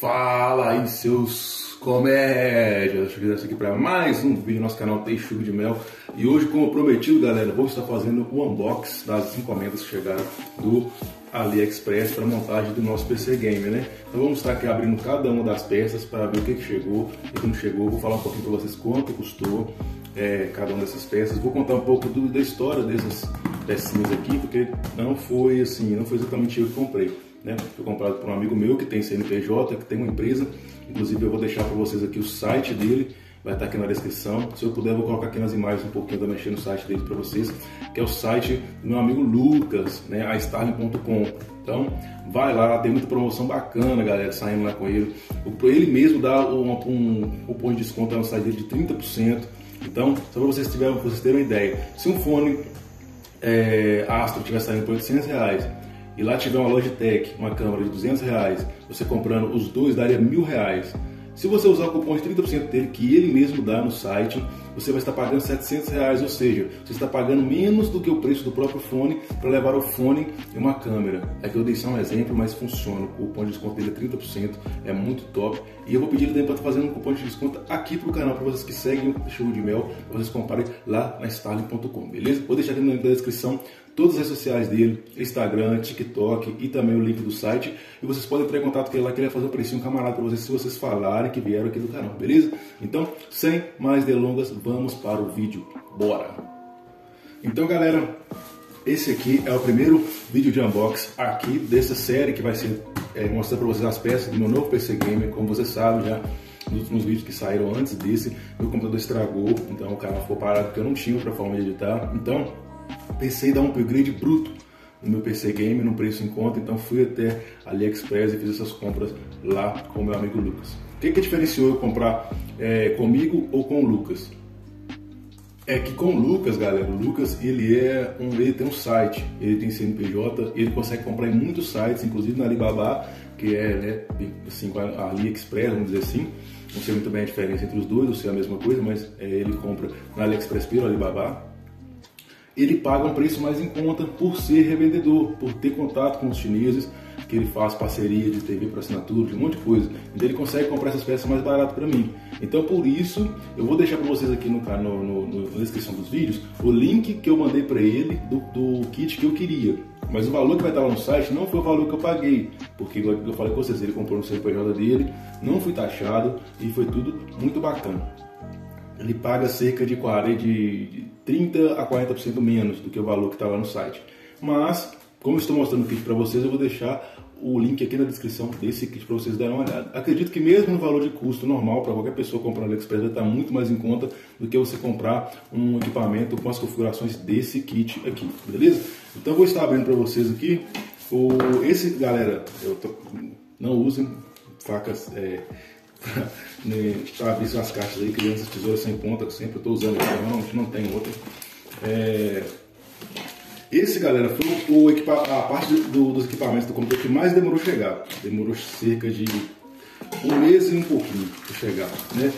Fala aí, seus comédias! Chegamos aqui para mais um vídeo do nosso canal Texugo de Mel. E hoje, como prometido, galera, vou estar fazendo o unboxing das encomendas que chegaram do AliExpress para montagem do nosso PC Gamer, né? Então vamos estar aqui abrindo cada uma das peças para ver o que chegou e como chegou. Vou falar um pouquinho para vocês quanto custou cada uma dessas peças. Vou contar um pouco da história dessas pecinhas aqui, porque não foi assim, não foi exatamente eu que comprei. Né? Foi comprado por um amigo meu que tem CNPJ, que tem uma empresa. Inclusive eu vou deixar para vocês aqui o site dele, vai estar aqui na descrição. Se eu puder, eu vou colocar aqui nas imagens um pouquinho da mexer no site dele para vocês, que é o site do meu amigo Lucas, né? A Starlink.com. Então vai lá, tem muita promoção bacana, galera, saindo lá com ele. Ele mesmo dá um cupom de desconto no site dele de 30%. Então, só para vocês terem uma ideia, se um fone Astro estiver saindo por R$800, e lá tiver uma Logitech, uma câmera de R$200, você comprando os dois daria R$1.000. Se você usar o cupom de 30% dele, que ele mesmo dá no site, você vai estar pagando R$700, ou seja, você está pagando menos do que o preço do próprio fone para levar o fone e uma câmera. Aqui eu dei só um exemplo, mas funciona. O cupom de desconto dele é 30%, é muito top. E eu vou pedir também para estar fazendo um cupom de desconto aqui para o canal, para vocês que seguem o Texugo de Mel, para vocês comprarem lá na Starlink.com, beleza? Vou deixar aqui na descrição todas as redes sociais dele, Instagram, TikTok e também o link do site. E vocês podem entrar em contato com ele lá, que ele vai fazer um precinho camarada para vocês, se vocês falarem que vieram aqui do canal, beleza? Então, sem mais delongas, vamos para o vídeo. Bora! Então, galera, esse aqui é o primeiro vídeo de unboxing aqui dessa série, que vai ser mostrar para vocês as peças do meu novo PC Gamer. Como vocês sabem, já nos últimos vídeos que saíram antes desse, meu computador estragou, então o canal ficou parado porque eu não tinha outra forma de editar. Então, pensei em dar um upgrade bruto no meu PC Game, num preço em conta, então fui até AliExpress e fiz essas compras lá com o meu amigo Lucas. O que diferenciou eu comprar comigo ou com o Lucas? É que com o Lucas, galera, o Lucas ele tem um site, ele tem CNPJ, ele consegue comprar em muitos sites, inclusive na Alibaba, que é, né, assim, a AliExpress, vamos dizer assim. Não sei muito bem a diferença entre os dois, eu sei a mesma coisa, mas ele compra na AliExpress pelo Alibaba. Ele paga um preço mais em conta por ser revendedor, por ter contato com os chineses, que ele faz parceria de TV para assinatura, de um monte de coisa. Então ele consegue comprar essas peças mais barato para mim. Então por isso, eu vou deixar para vocês aqui na descrição dos vídeos o link que eu mandei para ele do kit que eu queria. Mas o valor que vai estar lá no site não foi o valor que eu paguei, porque igual eu falei com vocês, ele comprou no CNPJ dele, não fui taxado e foi tudo muito bacana. Ele paga cerca de 30 a 40% menos do que o valor que está lá no site. Mas, como eu estou mostrando o kit para vocês, eu vou deixar o link aqui na descrição desse kit para vocês darem uma olhada. Acredito que mesmo no valor de custo normal, para qualquer pessoa comprar no AliExpress, vai estar muito mais em conta do que você comprar um equipamento com as configurações desse kit aqui, beleza? Então eu vou estar abrindo para vocês aqui. Esse, galera, não usem facas... tá abrindo as caixas aí, criando essas tesouras sem ponta que sempre eu tô usando, não tem outra. Esse, galera, foi a parte dos equipamentos do computador que mais demorou chegar. Demorou cerca de um mês e um pouquinho para chegar, né?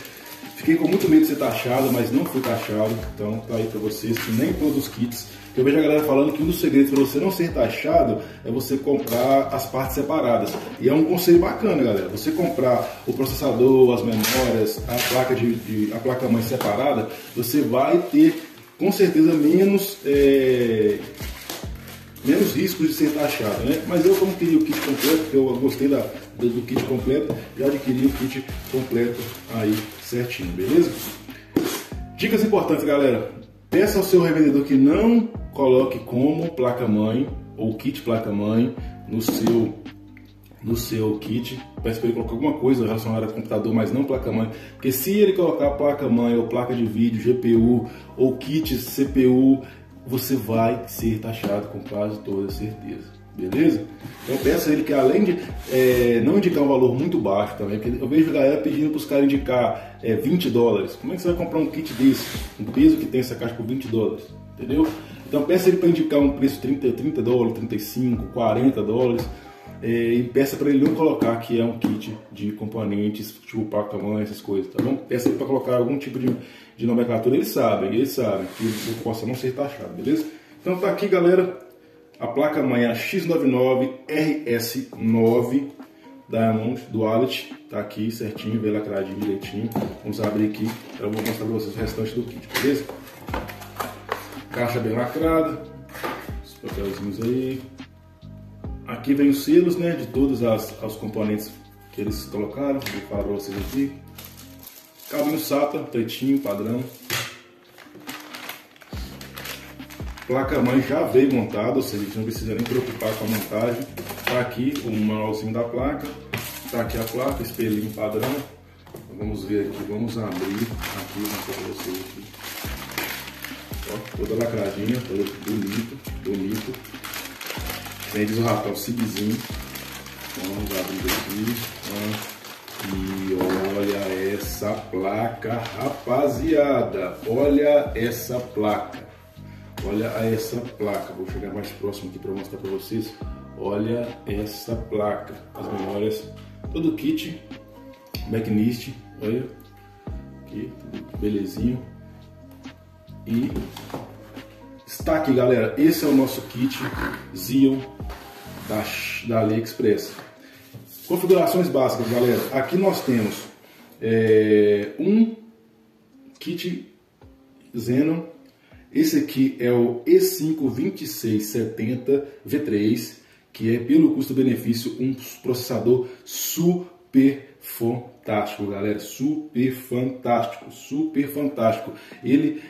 Fiquei com muito medo de ser taxado, mas não fui taxado, então tá aí para vocês que nem todos os kits. Eu vejo a galera falando que um dos segredos para você não ser taxado é você comprar as partes separadas. E é um conselho bacana, galera. Você comprar o processador, as memórias, a placa-mãe separada, você vai ter com certeza menos riscos de ser taxado, né? Mas eu, como queria o kit completo, porque eu gostei do kit completo, já adquiri o kit completo aí certinho, beleza? Dicas importantes, galera. Peça ao seu revendedor que não coloque como placa-mãe ou kit placa-mãe no seu kit. Peça para ele colocar alguma coisa relacionada ao computador, mas não placa-mãe, porque se ele colocar placa-mãe ou placa de vídeo, GPU ou kit CPU, você vai ser taxado com quase toda certeza, beleza? Então peça a ele que, além de não indicar um valor muito baixo também, porque eu vejo a galera pedindo para os caras indicar $20. Como é que você vai comprar um kit desse, um peso que tem essa caixa por $20? entendeu? Então peça ele para indicar um preço $30, 35, 40 dólares, e peça para ele não colocar que é um kit de componentes, tipo pacote, essas coisas, tá bom? Peça ele para colocar algum tipo de nomenclatura, eles sabem que possa não ser taxado, beleza? Então tá aqui, galera, a placa-mãe é a X99 RS9 da Anunt, do Alet, tá aqui certinho, veio lacradinho direitinho. Vamos abrir aqui, eu vou mostrar para vocês o restante do kit, beleza? Caixa bem lacrada, os papelzinhos aí. Aqui vem os selos, né, de todos os componentes que eles colocaram, vou falar para vocês aqui. Cabinho SATA, pretinho, padrão. Placa-mãe já veio montada, ou seja, a gente não precisa nem preocupar com a montagem. Tá aqui o manualzinho da placa, tá aqui a placa, espelhinho padrão. Vamos ver aqui, vamos abrir aqui, vou mostrar pra vocês aqui. Ó, toda lacradinha, toda bonito. Vem desratão, ciguezinho. Vamos abrir aqui, ó. E olha essa placa, rapaziada, olha essa placa. Olha essa placa, vou chegar mais próximo aqui para mostrar para vocês. Olha essa placa, as memórias, todo o kit, Machinist, olha, aqui, belezinho. E está aqui, galera, esse é o nosso kit Xeon da AliExpress. Configurações básicas, galera, aqui nós temos um kit Xeon. Esse aqui é o E5-2670V3, que é, pelo custo-benefício, um processador super fantástico, galera. Super fantástico. Ele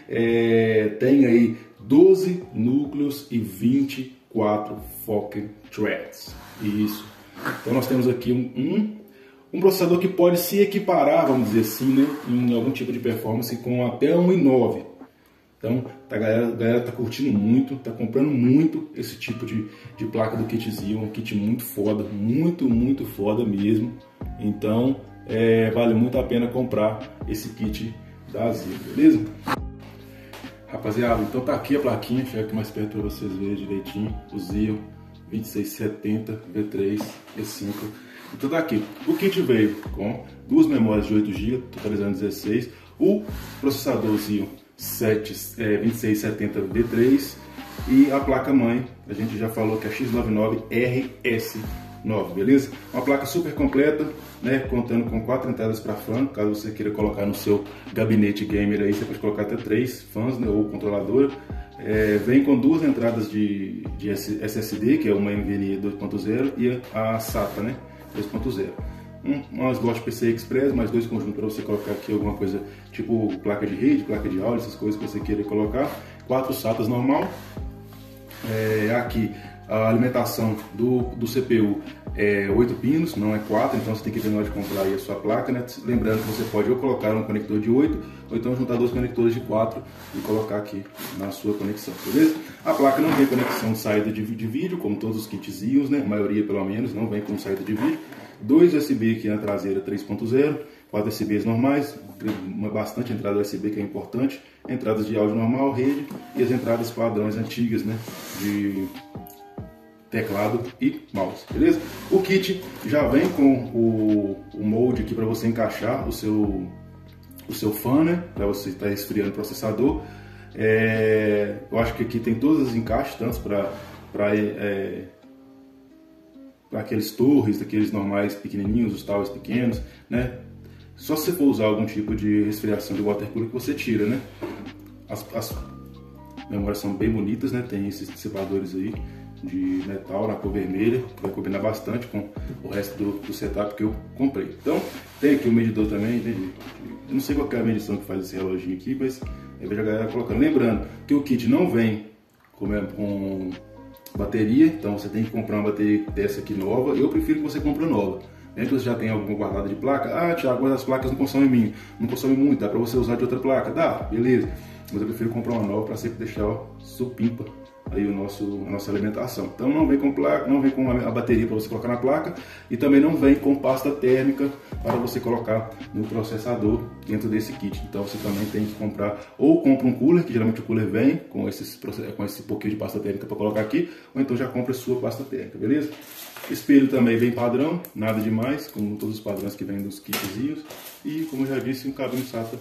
tem aí 12 núcleos e 24 fucking threads. Isso. Então nós temos aqui um processador que pode se equiparar, vamos dizer assim, né, em algum tipo de performance com até um i9. Então a galera tá curtindo muito, tá comprando muito esse tipo de placa do kit Xeon, um kit muito foda, muito foda mesmo. Então vale muito a pena comprar esse kit da Xeon, beleza? Rapaziada, então tá aqui a plaquinha, chega aqui mais perto para vocês verem direitinho, o Xeon 2670V3 E5. Então tá aqui, o kit veio com duas memórias de 8 GB, totalizando 16, o processador Xeon 2670V3 e a placa-mãe, a gente já falou que é a X99 RS9, beleza? Uma placa super completa, né? Contando com 4 entradas para fan, caso você queira colocar no seu gabinete gamer aí, você pode colocar até 3 fãs, né? Ou controladora. Vem com 2 entradas de SSD, que é uma NVMe 2.0 e a SATA, né, 2.0. Um slot PCI Express, mais 2 conjuntos para você colocar aqui alguma coisa tipo placa de rede, placa de áudio, essas coisas que você queira colocar. 4 SATAs normal. Aqui a alimentação do CPU é 8 pinos, não é 4, então você tem que ver na hora de comprar aí a sua placa, né? Lembrando que você pode ou colocar um conector de 8 ou então juntar 2 conectores de 4 e colocar aqui na sua conexão, beleza? A placa não tem conexão de saída de vídeo, como todos os kits Xeon, né? A maioria pelo menos não vem com saída de vídeo. 2 USB aqui na traseira 3.0, 4 USBs normais, bastante entrada USB que é importante, entradas de áudio normal, rede e as entradas padrões antigas, né, de teclado e mouse, beleza? O kit já vem com o molde aqui para você encaixar o seu fan, né, para você estar esfriando o processador. Eu acho que aqui tem todas as encaixes, tanto para aqueles torres, daqueles normais pequenininhos, os towers pequenos, né? Só se você for usar algum tipo de resfriação de water cooler que você tira, né? As memórias são bem bonitas, né? Tem esses dissipadores aí de metal na cor vermelha, que vai combinar bastante com o resto do setup que eu comprei. Então, tem aqui o medidor também, né? Eu não sei qual que é a medição que faz esse reloginho aqui, mas eu vejo a galera colocando. Lembrando que o kit não vem com bateria, então você tem que comprar uma bateria dessa aqui nova. Eu prefiro que você compre nova, né? Que você já tem alguma guardada de placa. Ah, Thiago, mas as placas não consomem minha, não consomem muito, dá para você usar de outra placa, dá, beleza, mas eu prefiro comprar uma nova para sempre deixar, ó, supimpa aí o a nossa alimentação. Então não vem com placa, não vem com a bateria para você colocar na placa e também não vem com pasta térmica para você colocar no processador dentro desse kit. Então você também tem que comprar, ou compra um cooler, que geralmente o cooler vem com esse pouquinho de pasta térmica para colocar aqui, ou então já compra a sua pasta térmica, beleza? Espelho também bem padrão, nada demais, como todos os padrões que vêm dos kitzinhos. E como eu já disse, um cabinho SATA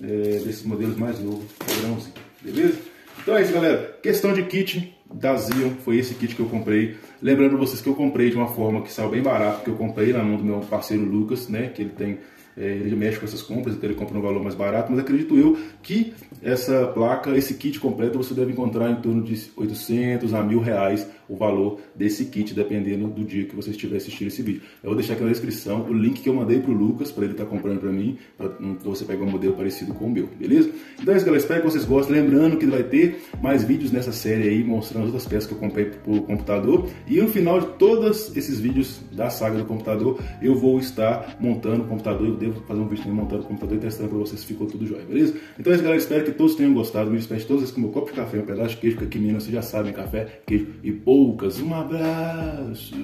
desses modelos mais novos, padrãozinho, beleza? Então é isso, galera, questão de kit da Xeon, foi esse kit que eu comprei. Lembrando pra vocês que eu comprei de uma forma que saiu bem barato, porque eu comprei na mão do meu parceiro Lucas, né, que ele tem, ele mexe com essas compras, então ele compra um valor mais barato, mas acredito eu que essa placa, esse kit completo, você deve encontrar em torno de 800 a R$1.000 o valor desse kit, dependendo do dia que você estiver assistindo esse vídeo. Eu vou deixar aqui na descrição o link que eu mandei pro Lucas, para ele estar comprando para mim, para você pegar um modelo parecido com o meu, beleza? Então é isso, galera, espero que vocês gostem, lembrando que vai ter mais vídeos nessa série aí, mostrando as outras peças que eu comprei pro computador, e no final de todos esses vídeos da saga do computador, eu vou estar montando o computador, eu devo fazer um vídeo também montando o computador e testando para vocês se ficou tudo jóia, beleza? Então é isso, galera, espero que todos tenham gostado, me despeço todos com meu copo de café, um pedaço de queijo, porque aqui em Minas vocês já sabem, café, queijo e poucas. Um abraço!